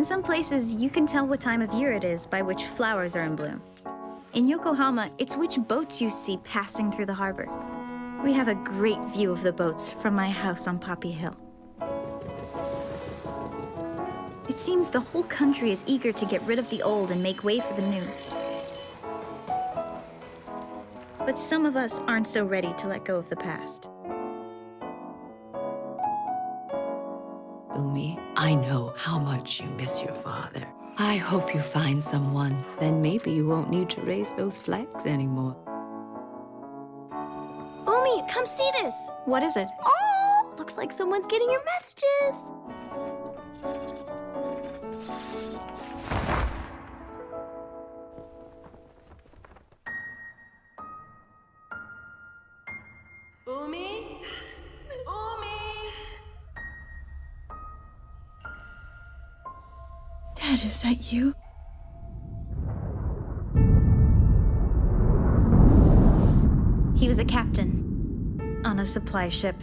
In some places, you can tell what time of year it is by which flowers are in bloom. In Yokohama, it's which boats you see passing through the harbor. We have a great view of the boats from my house on Poppy Hill. It seems the whole country is eager to get rid of the old and make way for the new. But some of us aren't so ready to let go of the past. Umi, I know how much you miss your father. I hope you find someone. Then maybe you won't need to raise those flags anymore. Umi, come see this! What is it? Oh, looks like someone's getting your messages. Umi? Dad, is that you? He was a captain on a supply ship,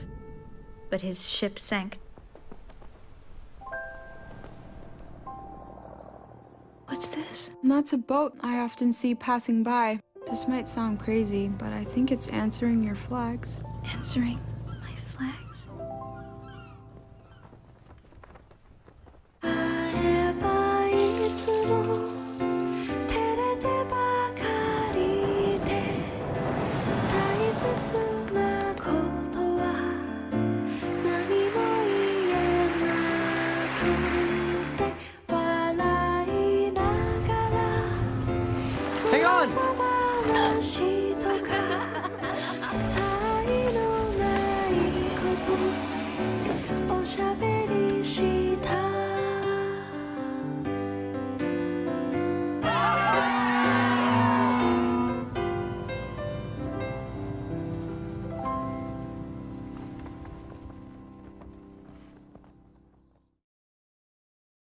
but his ship sank. What's this? That's a boat I often see passing by. This might sound crazy, but I think it's answering your flags. Answering my flags? Hang on!